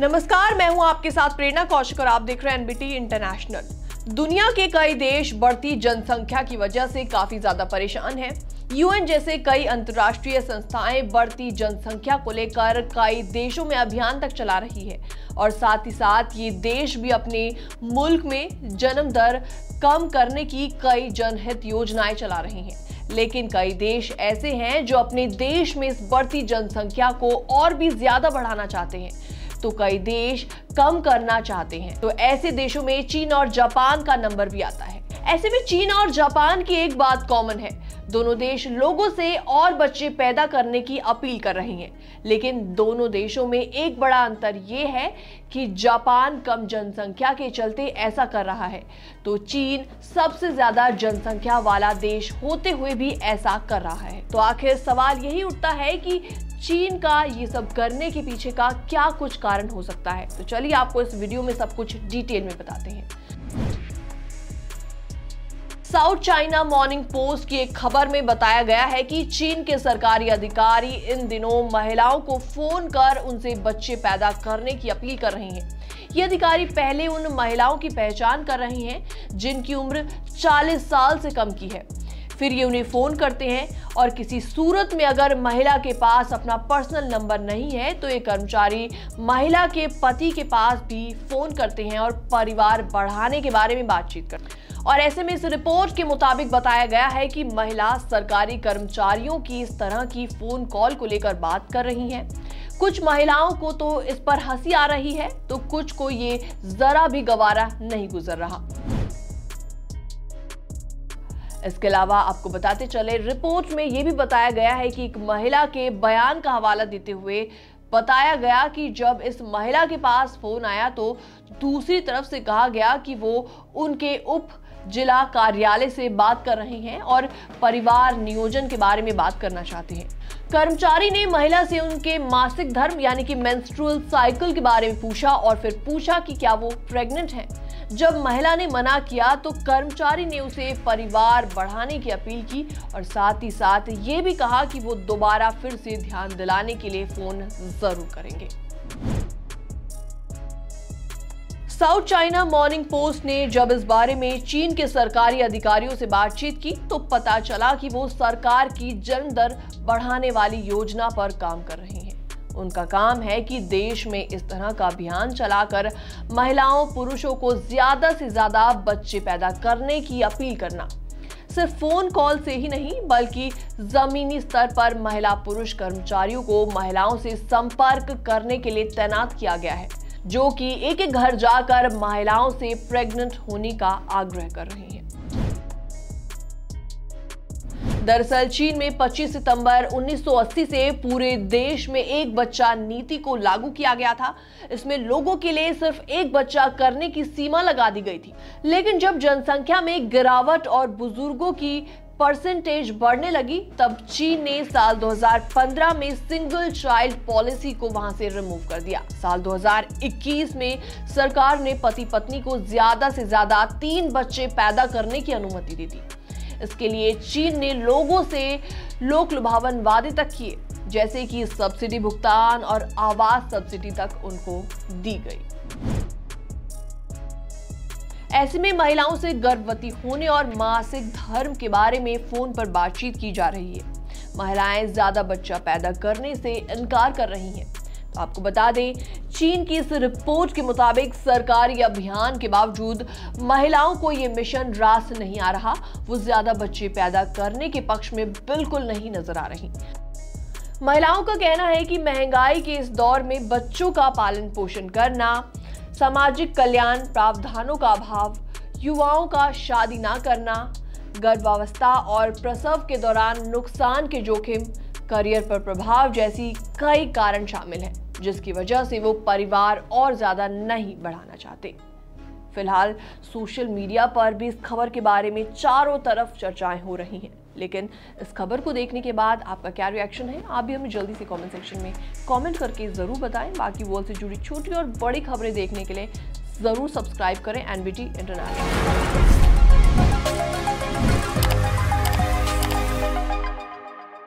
नमस्कार, मैं हूं आपके साथ प्रेरणा कौशिक और आप देख रहे हैं एनबीटी इंटरनेशनल। दुनिया के कई देश बढ़ती जनसंख्या की वजह से काफी ज्यादा परेशान हैं। यूएन जैसे कई अंतर्राष्ट्रीय संस्थाएं बढ़ती जनसंख्या को लेकर कई देशों में अभियान तक चला रही है और साथ ही साथ ये देश भी अपने मुल्क में जन्म दर कम करने की कई जनहित योजनाएं चला रहे हैं। लेकिन कई देश ऐसे हैं जो अपने देश में इस बढ़ती जनसंख्या को और भी ज्यादा बढ़ाना चाहते हैं तो कई देश कम करना चाहते हैं। तो ऐसे देशों में चीन और जापान का नंबर भी आता है। ऐसे में चीन और जापान की एक बात कॉमन है, दोनों देश लोगों से और बच्चे पैदा करने की अपील कर रहे हैं। लेकिन दोनों देशों में एक बड़ा अंतर यह है कि जापान कम जनसंख्या के चलते ऐसा कर रहा है तो चीन सबसे ज्यादा जनसंख्या वाला देश होते हुए भी ऐसा कर रहा है। तो आखिर सवाल यही उठता है कि चीन का ये सब करने के पीछे का क्या कुछ कारण हो सकता है। तो चलिए आपको इस वीडियो में सब कुछ डिटेल में बताते हैं। साउथ चाइना मॉर्निंग पोस्ट की एक खबर में बताया गया है कि चीन के सरकारी अधिकारी इन दिनों महिलाओं को फोन कर उनसे बच्चे पैदा करने की अपील कर रहे हैं। ये अधिकारी पहले उन महिलाओं की पहचान कर रहे हैं जिनकी उम्र 40 साल से कम की है, फिर ये उन्हें फोन करते हैं और किसी सूरत में अगर महिला के पास अपना पर्सनल नंबर नहीं है तो ये कर्मचारी महिला के पति के पास भी फोन करते हैं और परिवार बढ़ाने के बारे में बातचीत करते हैं। और ऐसे में इस रिपोर्ट के मुताबिक बताया गया है कि महिला सरकारी कर्मचारियों की इस तरह की फोन कॉल को लेकर बात कर रही हैं। कुछ महिलाओं को तो इस पर हंसी आ रही है तो कुछ को ये जरा भी गवारा नहीं गुजर रहा। इसके अलावा आपको बताते चले, रिपोर्ट में ये भी बताया गया है कि एक महिला के बयान का हवाला देते हुए बताया गया कि जब इस महिला के पास फोन आया तो दूसरी तरफ से कहा गया कि वो उनके उप जिला कार्यालय से बात कर रहे हैं और परिवार नियोजन के बारे में बात करना चाहते हैं। कर्मचारी ने महिला से उनके मासिक धर्म यानी कि मेंस्ट्रुअल साइकिल के बारे में पूछा और फिर पूछा कि क्या वो प्रेग्नेंट हैं। जब महिला ने मना किया तो कर्मचारी ने उसे परिवार बढ़ाने की अपील की और साथ ही साथ ये भी कहा कि वो दोबारा फिर से ध्यान दिलाने के लिए फोन जरूर करेंगे। साउथ चाइना मॉर्निंग पोस्ट ने जब इस बारे में चीन के सरकारी अधिकारियों से बातचीत की तो पता चला कि वो सरकार की जन्म दर बढ़ाने वाली योजना पर काम कर रहे हैं। उनका काम है कि देश में इस तरह का अभियान चलाकर महिलाओं पुरुषों को ज्यादा से ज्यादा बच्चे पैदा करने की अपील करना। सिर्फ फोन कॉल से ही नहीं बल्कि जमीनी स्तर पर महिला पुरुष कर्मचारियों को महिलाओं से संपर्क करने के लिए तैनात किया गया है जो कि एक एक घर जाकर महिलाओं से प्रेग्नेंट होने का आग्रह कर रहे हैं। दरअसल चीन में 25 सितंबर 1980 से पूरे देश में एक बच्चा नीति को लागू किया गया था। इसमें लोगों के लिए सिर्फ एक बच्चा करने की सीमा लगा दी गई थी। लेकिन जब जनसंख्या में गिरावट और बुजुर्गों की परसेंटेज बढ़ने लगी तब चीन ने साल 2015 में सिंगल चाइल्ड पॉलिसी को वहां से रिमूव कर दिया। साल 2021 में सरकार ने पति पत्नी को ज्यादा से ज्यादा 3 बच्चे पैदा करने की अनुमति दी थी। इसके लिए चीन ने लोगों से लोकलुभावन वादे तक किए जैसे कि सब्सिडी भुगतान और आवास सब्सिडी तक उनको दी गई। ऐसे में महिलाओं से गर्भवती होने और मासिक धर्म के बारे में फोन पर बातचीत की जा रही है। महिलाएं ज्यादा बच्चा पैदा करने से इनकार कर रही हैं। तो आपको बता दें, चीन की इस रिपोर्ट के मुताबिक सरकारी अभियान के बावजूद महिलाओं को ये मिशन रास नहीं आ रहा। वो ज्यादा बच्चे पैदा करने के पक्ष में बिल्कुल नहीं नजर आ रही। महिलाओं का कहना है कि महंगाई के इस दौर में बच्चों का पालन पोषण करना, सामाजिक कल्याण प्रावधानों का अभाव, युवाओं का शादी ना करना, गर्भावस्था और प्रसव के दौरान नुकसान के जोखिम, करियर पर प्रभाव जैसी कई कारण शामिल हैं जिसकी वजह से वो परिवार और ज्यादा नहीं बढ़ाना चाहते। फिलहाल सोशल मीडिया पर भी इस खबर के बारे में चारों तरफ चर्चाएं हो रही हैं। लेकिन इस खबर को देखने के बाद आपका क्या रिएक्शन है, आप भी हमें जल्दी से कमेंट सेक्शन में कमेंट करके ज़रूर बताएं। बाकी वर्ल्ड से जुड़ी छोटी और बड़ी खबरें देखने के लिए ज़रूर सब्सक्राइब करें एनबीटी इंटरनेशनल।